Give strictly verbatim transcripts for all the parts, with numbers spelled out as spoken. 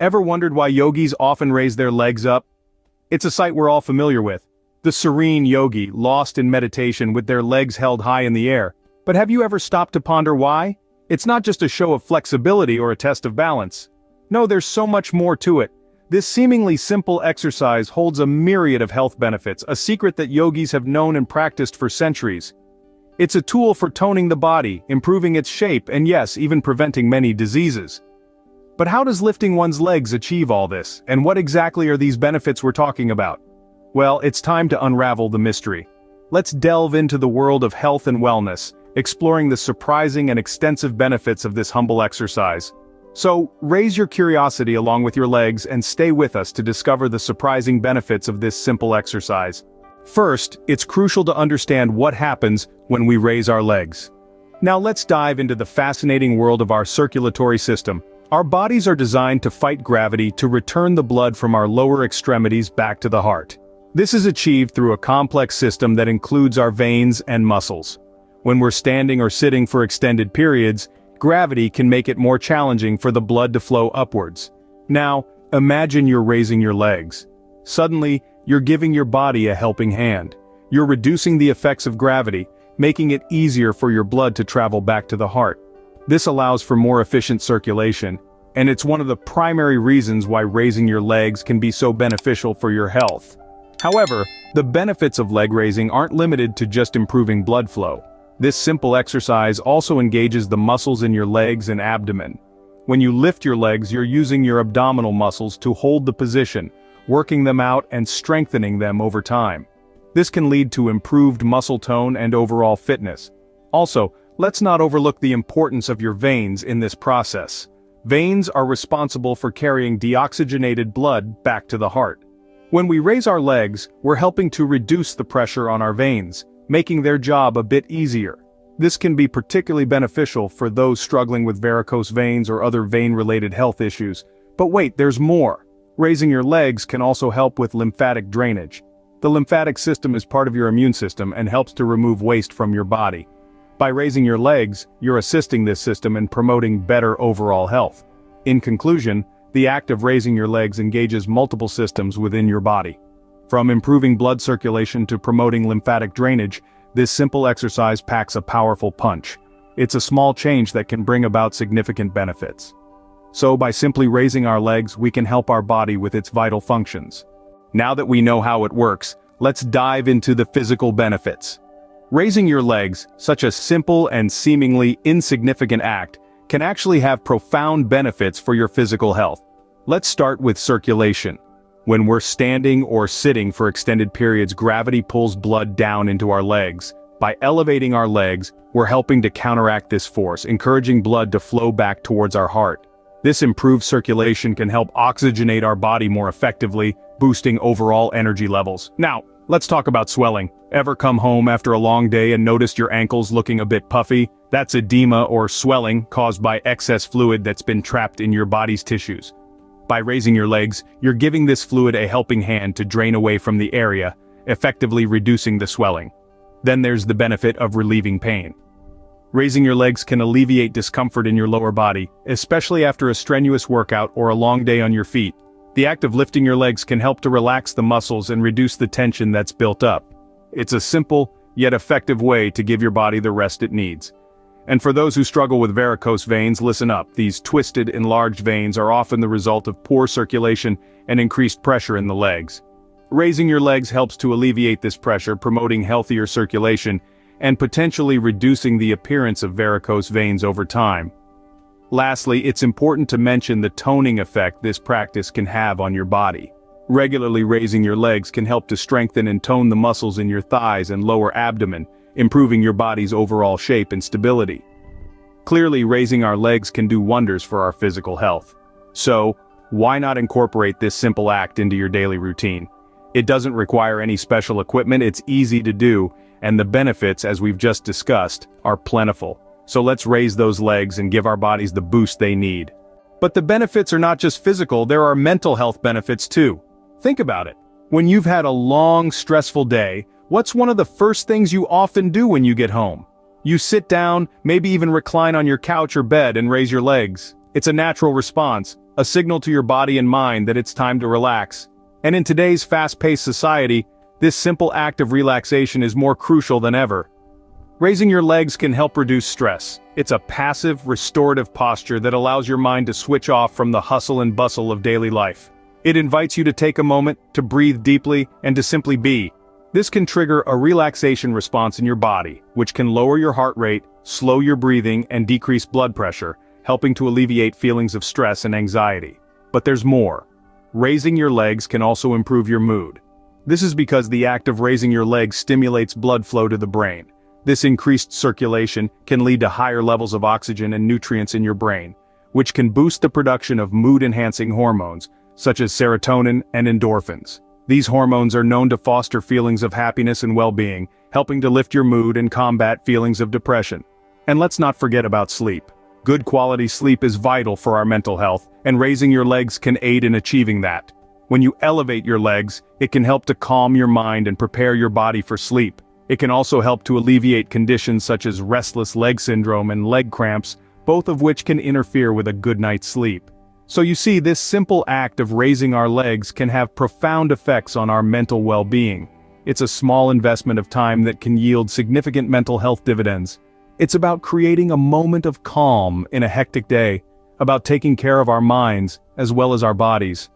Ever wondered why yogis often raise their legs up? It's a sight we're all familiar with. The serene yogi, lost in meditation with their legs held high in the air. But have you ever stopped to ponder why? It's not just a show of flexibility or a test of balance. No, there's so much more to it. This seemingly simple exercise holds a myriad of health benefits, a secret that yogis have known and practiced for centuries. It's a tool for toning the body, improving its shape, and yes, even preventing many diseases. But how does lifting one's legs achieve all this, and what exactly are these benefits we're talking about? Well, it's time to unravel the mystery. Let's delve into the world of health and wellness, exploring the surprising and extensive benefits of this humble exercise. So, raise your curiosity along with your legs and stay with us to discover the surprising benefits of this simple exercise. First, it's crucial to understand what happens when we raise our legs. Now let's dive into the fascinating world of our circulatory system. Our bodies are designed to fight gravity to return the blood from our lower extremities back to the heart. This is achieved through a complex system that includes our veins and muscles. When we're standing or sitting for extended periods, gravity can make it more challenging for the blood to flow upwards. Now, imagine you're raising your legs. Suddenly, you're giving your body a helping hand. You're reducing the effects of gravity, making it easier for your blood to travel back to the heart. This allows for more efficient circulation, and it's one of the primary reasons why raising your legs can be so beneficial for your health. However, the benefits of leg raising aren't limited to just improving blood flow. This simple exercise also engages the muscles in your legs and abdomen. When you lift your legs, you're using your abdominal muscles to hold the position, working them out and strengthening them over time. This can lead to improved muscle tone and overall fitness. Also, let's not overlook the importance of your veins in this process. Veins are responsible for carrying deoxygenated blood back to the heart. When we raise our legs, we're helping to reduce the pressure on our veins, making their job a bit easier. This can be particularly beneficial for those struggling with varicose veins or other vein-related health issues. But wait, there's more. Raising your legs can also help with lymphatic drainage. The lymphatic system is part of your immune system and helps to remove waste from your body. By raising your legs, you're assisting this system in promoting better overall health. In conclusion, the act of raising your legs engages multiple systems within your body. From improving blood circulation to promoting lymphatic drainage, this simple exercise packs a powerful punch. It's a small change that can bring about significant benefits. So by simply raising our legs, we can help our body with its vital functions. Now that we know how it works, let's dive into the physical benefits. Raising your legs, such a simple and seemingly insignificant act, can actually have profound benefits for your physical health. Let's start with circulation. When we're standing or sitting for extended periods, gravity pulls blood down into our legs. By elevating our legs, we're helping to counteract this force, encouraging blood to flow back towards our heart. This improved circulation can help oxygenate our body more effectively, boosting overall energy levels. Now, let's talk about swelling. Ever come home after a long day and noticed your ankles looking a bit puffy? That's edema or swelling caused by excess fluid that's been trapped in your body's tissues. By raising your legs, you're giving this fluid a helping hand to drain away from the area, effectively reducing the swelling. Then there's the benefit of relieving pain. Raising your legs can alleviate discomfort in your lower body, especially after a strenuous workout or a long day on your feet. The act of lifting your legs can help to relax the muscles and reduce the tension that's built up. It's a simple, yet effective way to give your body the rest it needs. And for those who struggle with varicose veins, listen up. These twisted, enlarged veins are often the result of poor circulation and increased pressure in the legs. Raising your legs helps to alleviate this pressure, promoting healthier circulation and potentially reducing the appearance of varicose veins over time. Lastly, it's important to mention the toning effect this practice can have on your body. Regularly raising your legs can help to strengthen and tone the muscles in your thighs and lower abdomen, improving your body's overall shape and stability. Clearly, raising our legs can do wonders for our physical health. So, why not incorporate this simple act into your daily routine? It doesn't require any special equipment, it's easy to do, and the benefits, as we've just discussed, are plentiful. So let's raise those legs and give our bodies the boost they need. But the benefits are not just physical, there are mental health benefits too. Think about it. When you've had a long, stressful day, what's one of the first things you often do when you get home? You sit down, maybe even recline on your couch or bed and raise your legs. It's a natural response, a signal to your body and mind that it's time to relax. And in today's fast-paced society, this simple act of relaxation is more crucial than ever. Raising your legs can help reduce stress. It's a passive, restorative posture that allows your mind to switch off from the hustle and bustle of daily life. It invites you to take a moment, to breathe deeply, and to simply be. This can trigger a relaxation response in your body, which can lower your heart rate, slow your breathing, and decrease blood pressure, helping to alleviate feelings of stress and anxiety. But there's more. Raising your legs can also improve your mood. This is because the act of raising your legs stimulates blood flow to the brain. This increased circulation can lead to higher levels of oxygen and nutrients in your brain, which can boost the production of mood-enhancing hormones, such as serotonin and endorphins. These hormones are known to foster feelings of happiness and well-being, helping to lift your mood and combat feelings of depression. And let's not forget about sleep. Good quality sleep is vital for our mental health, and raising your legs can aid in achieving that. When you elevate your legs, it can help to calm your mind and prepare your body for sleep. It can also help to alleviate conditions such as restless leg syndrome and leg cramps, both of which can interfere with a good night's sleep. So you see, this simple act of raising our legs can have profound effects on our mental well-being. It's a small investment of time that can yield significant mental health dividends. It's about creating a moment of calm in a hectic day, about taking care of our minds as well as our bodies.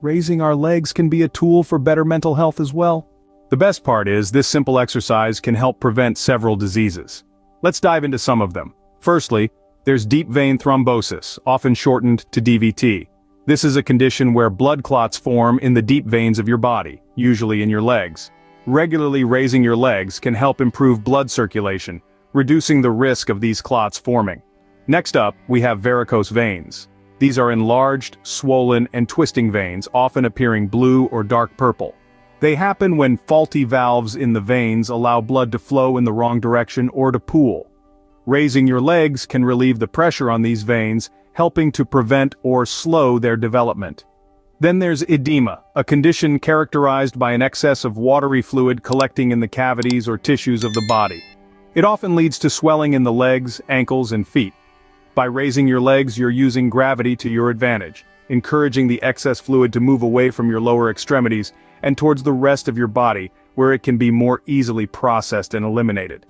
Raising our legs can be a tool for better mental health as well. The best part is, this simple exercise can help prevent several diseases. Let's dive into some of them. Firstly, there's deep vein thrombosis, often shortened to D V T. This is a condition where blood clots form in the deep veins of your body, usually in your legs. Regularly raising your legs can help improve blood circulation, reducing the risk of these clots forming. Next up, we have varicose veins. These are enlarged, swollen, and twisting veins, often appearing blue or dark purple. They happen when faulty valves in the veins allow blood to flow in the wrong direction or to pool. Raising your legs can relieve the pressure on these veins, helping to prevent or slow their development. Then there's edema, a condition characterized by an excess of watery fluid collecting in the cavities or tissues of the body. It often leads to swelling in the legs, ankles, and feet. By raising your legs, you're using gravity to your advantage, encouraging the excess fluid to move away from your lower extremities and towards the rest of your body, where it can be more easily processed and eliminated.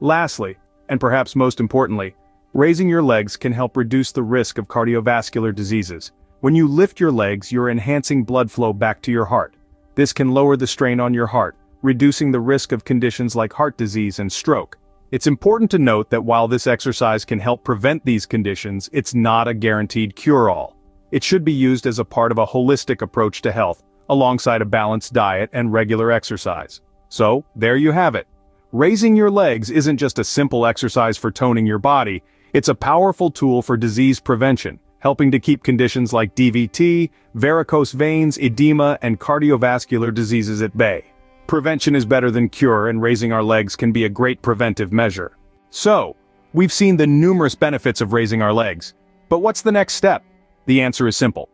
Lastly, and perhaps most importantly, raising your legs can help reduce the risk of cardiovascular diseases. When you lift your legs, you're enhancing blood flow back to your heart. This can lower the strain on your heart, reducing the risk of conditions like heart disease and stroke. It's important to note that while this exercise can help prevent these conditions, it's not a guaranteed cure-all. It should be used as a part of a holistic approach to health, alongside a balanced diet and regular exercise. So, there you have it. Raising your legs isn't just a simple exercise for toning your body, it's a powerful tool for disease prevention, helping to keep conditions like D V T, varicose veins, edema, and cardiovascular diseases at bay. Prevention is better than cure, and raising our legs can be a great preventive measure. So, we've seen the numerous benefits of raising our legs. But what's the next step? The answer is simple.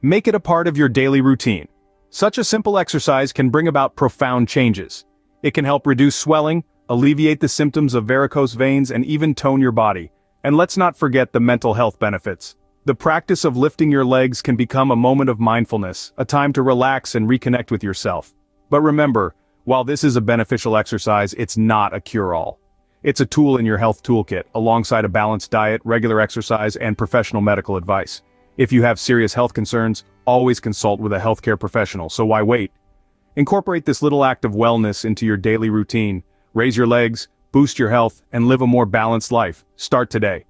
Make it a part of your daily routine. Such a simple exercise can bring about profound changes. It can help reduce swelling, alleviate the symptoms of varicose veins, and even tone your body. And let's not forget the mental health benefits. The practice of lifting your legs can become a moment of mindfulness, a time to relax and reconnect with yourself. But remember, while this is a beneficial exercise, it's not a cure-all. It's a tool in your health toolkit, alongside a balanced diet, regular exercise, and professional medical advice. If you have serious health concerns, always consult with a healthcare professional, so why wait? Incorporate this little act of wellness into your daily routine. Raise your legs, boost your health, and live a more balanced life. Start today.